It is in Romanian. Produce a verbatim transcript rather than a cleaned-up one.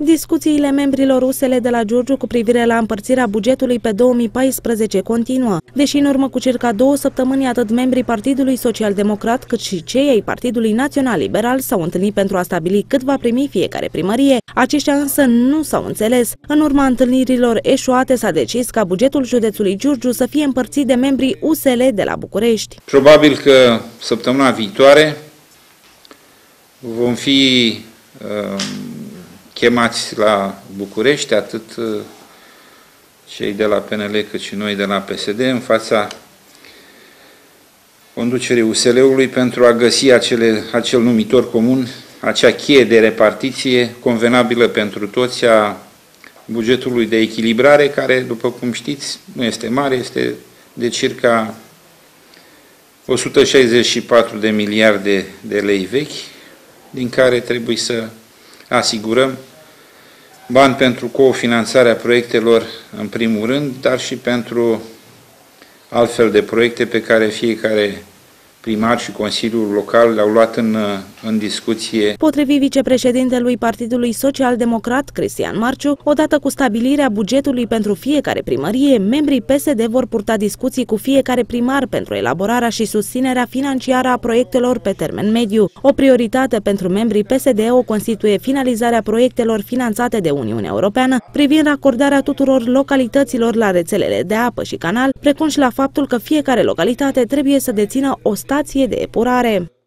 Discuțiile membrilor U S L de la Giurgiu cu privire la împărțirea bugetului pe două mii paisprezece continuă. Deși în urmă cu circa două săptămâni atât membrii Partidului Social-Democrat cât și cei ai Partidului Național Liberal s-au întâlnit pentru a stabili cât va primi fiecare primărie, aceștia însă nu s-au înțeles. În urma întâlnirilor eșuate s-a decis ca bugetul județului Giurgiu să fie împărțit de membrii U S L de la București. Probabil că săptămâna viitoare vom fi uh, chemați la București, atât cei de la P N L cât și noi de la P S D, în fața conducerii U S L-ului pentru a găsi acele, acel numitor comun, acea cheie de repartiție convenabilă pentru toți a bugetului de echilibrare, care, după cum știți, nu este mare, este de circa o sută șaizeci și patru de miliarde de lei vechi, din care trebuie să asigurăm bani pentru cofinanțarea proiectelor în primul rând, dar și pentru altfel de proiecte pe care fiecare primar și Consiliul Local le-au luat în, în discuție. Potrivit vicepreședintelui Partidului Social-Democrat, Cristian Marciu, odată cu stabilirea bugetului pentru fiecare primărie, membrii P S D vor purta discuții cu fiecare primar pentru elaborarea și susținerea financiară a proiectelor pe termen mediu. O prioritate pentru membrii P S D o constituie finalizarea proiectelor finanțate de Uniunea Europeană, privind acordarea tuturor localităților la rețelele de apă și canal, precum și la faptul că fiecare localitate trebuie să dețină o stație de epurare.